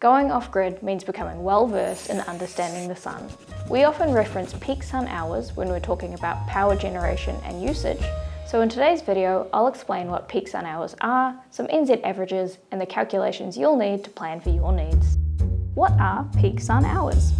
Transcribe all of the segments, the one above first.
Going off-grid means becoming well-versed in understanding the sun. We often reference peak sun hours when we're talking about power generation and usage, so in today's video, I'll explain what peak sun hours are, some NZ averages, and the calculations you'll need to plan for your needs. What are peak sun hours?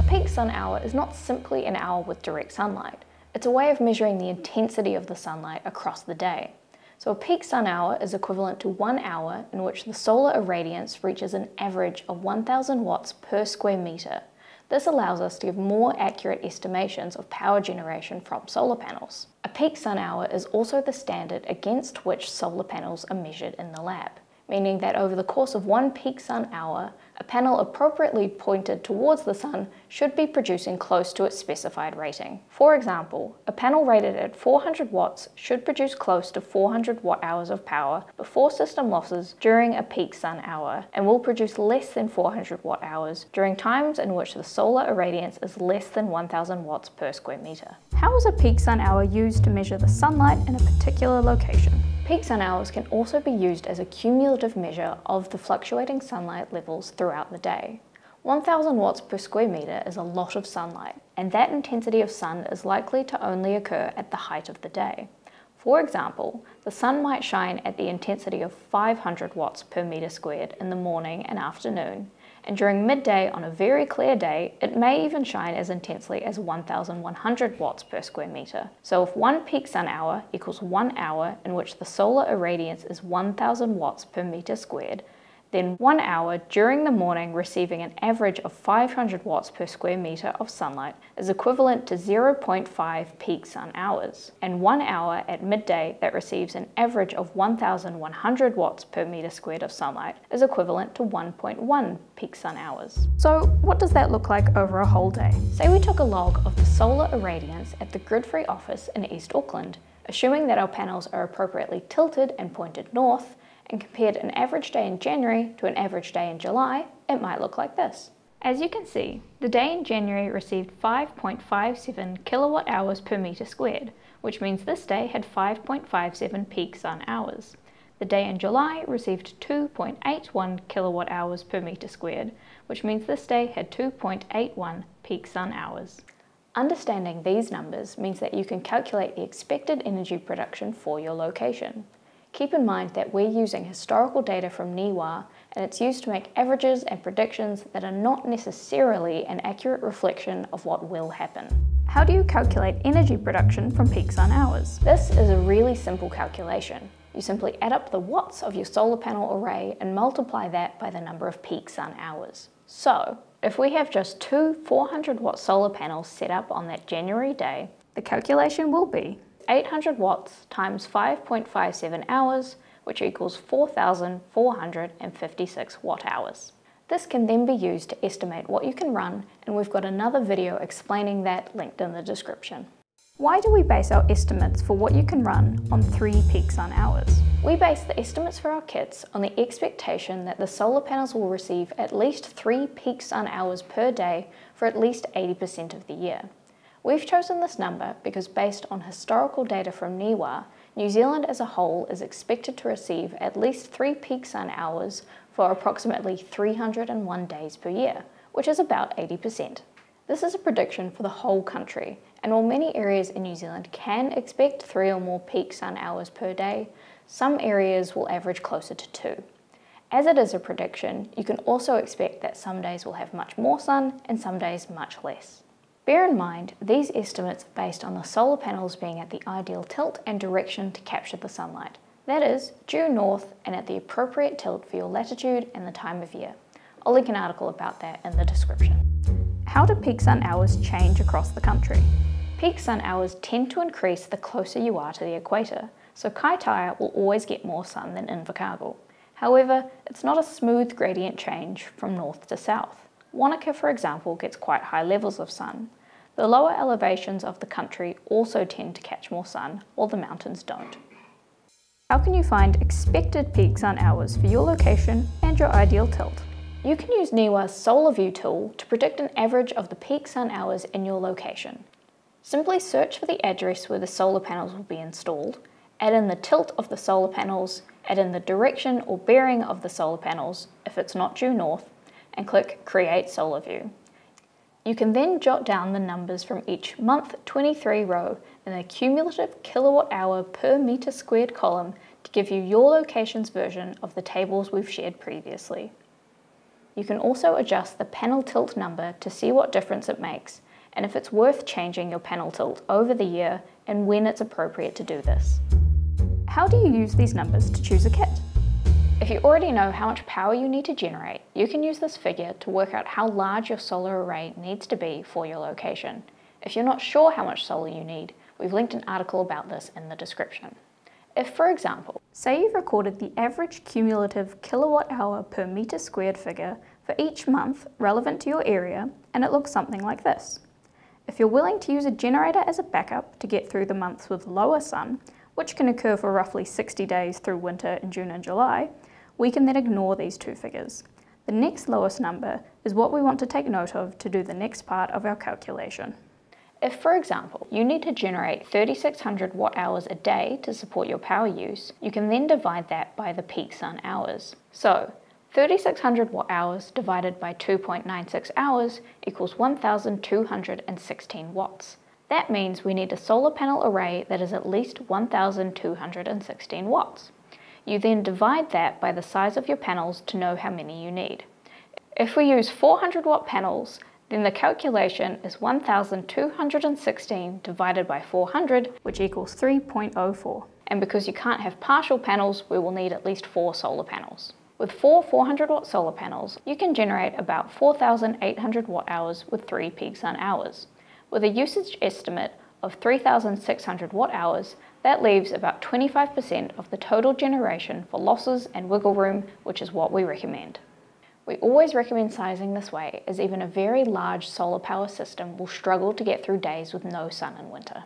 A peak sun hour is not simply an hour with direct sunlight. It's a way of measuring the intensity of the sunlight across the day. So a peak sun hour is equivalent to 1 hour in which the solar irradiance reaches an average of 1,000 watts per square metre. This allows us to give more accurate estimations of power generation from solar panels. A peak sun hour is also the standard against which solar panels are measured in the lab, meaning that over the course of one peak sun hour, a panel appropriately pointed towards the sun should be producing close to its specified rating. For example, a panel rated at 400 watts should produce close to 400 watt-hours of power before system losses during a peak sun hour, and will produce less than 400 watt-hours during times in which the solar irradiance is less than 1,000 watts per square metre. How is a peak sun hour used to measure the sunlight in a particular location? Peak sun hours can also be used as a cumulative measure of the fluctuating sunlight levels throughout the day. 1,000 watts per square metre is a lot of sunlight, and that intensity of sun is likely to only occur at the height of the day. For example, the sun might shine at the intensity of 500 watts per metre squared in the morning and afternoon, and during midday on a very clear day, it may even shine as intensely as 1,100 watts per square metre. So if one peak sun hour equals 1 hour in which the solar irradiance is 1,000 watts per metre squared, then 1 hour during the morning receiving an average of 500 watts per square metre of sunlight is equivalent to 0.5 peak sun hours, and 1 hour at midday that receives an average of 1,100 watts per metre squared of sunlight is equivalent to 1.1 peak sun hours. So what does that look like over a whole day? Say we took a log of the solar irradiance at the Gridfree office in East Auckland, assuming that our panels are appropriately tilted and pointed north, and compared an average day in January to an average day in July, it might look like this. As you can see, the day in January received 5.57 kilowatt hours per metre squared, which means this day had 5.57 peak sun hours. The day in July received 2.81 kilowatt hours per metre squared, which means this day had 2.81 peak sun hours. Understanding these numbers means that you can calculate the expected energy production for your location. Keep in mind that we're using historical data from NIWA, and it's used to make averages and predictions that are not necessarily an accurate reflection of what will happen. How do you calculate energy production from peak sun hours? This is a really simple calculation. You simply add up the watts of your solar panel array and multiply that by the number of peak sun hours. So, if we have just two 400 watt solar panels set up on that January day, the calculation will be 800 watts times 5.57 hours, which equals 4,456 watt hours. This can then be used to estimate what you can run, and we've got another video explaining that linked in the description. Why do we base our estimates for what you can run on 3 peak sun hours? We base the estimates for our kits on the expectation that the solar panels will receive at least 3 peak sun hours per day for at least 80% of the year. We've chosen this number because based on historical data from NIWA, New Zealand as a whole is expected to receive at least 3 peak sun hours for approximately 301 days per year, which is about 80%. This is a prediction for the whole country, and while many areas in New Zealand can expect 3 or more peak sun hours per day, some areas will average closer to 2. As it is a prediction, you can also expect that some days will have much more sun and some days much less. Bear in mind, these estimates are based on the solar panels being at the ideal tilt and direction to capture the sunlight. That is, due north and at the appropriate tilt for your latitude and the time of year. I'll link an article about that in the description. How do peak sun hours change across the country? Peak sun hours tend to increase the closer you are to the equator, so Kaitaia will always get more sun than Invercargill. However, it's not a smooth gradient change from north to south. Wanaka, for example, gets quite high levels of sun. The lower elevations of the country also tend to catch more sun, while the mountains don't. How can you find expected peak sun hours for your location and your ideal tilt? You can use NIWA's Solar View tool to predict an average of the peak sun hours in your location. Simply search for the address where the solar panels will be installed, add in the tilt of the solar panels, add in the direction or bearing of the solar panels if it's not due north, and click Create Solar View. You can then jot down the numbers from each month 23 row in the cumulative kilowatt hour per meter squared column to give you your location's version of the tables we've shared previously. You can also adjust the panel tilt number to see what difference it makes and if it's worth changing your panel tilt over the year and when it's appropriate to do this. How do you use these numbers to choose a kit? If you already know how much power you need to generate, you can use this figure to work out how large your solar array needs to be for your location. If you're not sure how much solar you need, we've linked an article about this in the description. If, for example, say you've recorded the average cumulative kilowatt hour per meter squared figure for each month relevant to your area, and it looks something like this. If you're willing to use a generator as a backup to get through the months with lower sun, which can occur for roughly 60 days through winter in June and July, we can then ignore these two figures. The next lowest number is what we want to take note of to do the next part of our calculation. If, for example, you need to generate 3,600 watt-hours a day to support your power use, you can then divide that by the peak sun hours. So, 3,600 watt-hours divided by 2.96 hours equals 1,216 watts. That means we need a solar panel array that is at least 1,216 watts. You then divide that by the size of your panels to know how many you need. If we use 400 watt panels, then the calculation is 1,216 divided by 400, which equals 3.04. And because you can't have partial panels, we will need at least 4 solar panels. With 4 400 watt solar panels, you can generate about 4,800 watt hours with 3 peak sun hours. With a usage estimate of 3,600 watt hours, that leaves about 25% of the total generation for losses and wiggle room, which is what we recommend. We always recommend sizing this way, as even a very large solar power system will struggle to get through days with no sun in winter.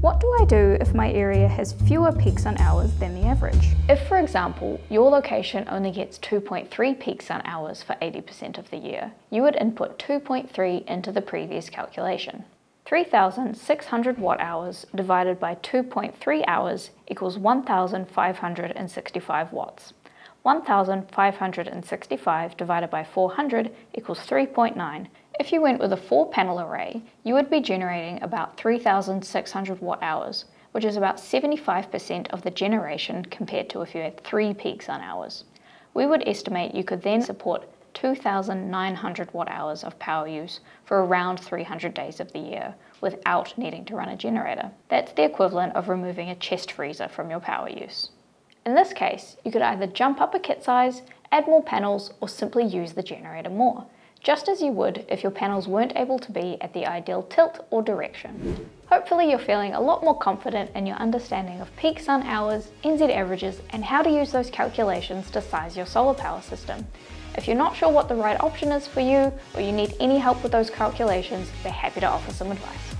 What do I do if my area has fewer peak sun hours than the average? If, for example, your location only gets 2.3 peak sun hours for 80% of the year, you would input 2.3 into the previous calculation. 3,600 watt hours divided by 2.3 hours equals 1,565 watts. 1,565 divided by 400 equals 3.9. If you went with a 4-panel array, you would be generating about 3,600 watt hours, which is about 75% of the generation compared to if you had 3 peak sun hours. We would estimate you could then support 2,900 watt hours of power use for around 300 days of the year without needing to run a generator. That's the equivalent of removing a chest freezer from your power use. In this case, you could either jump up a kit size, add more panels, or simply use the generator more, just as you would if your panels weren't able to be at the ideal tilt or direction. Hopefully you're feeling a lot more confident in your understanding of peak sun hours, NZ averages, and how to use those calculations to size your solar power system. If you're not sure what the right option is for you, or you need any help with those calculations, we're happy to offer some advice.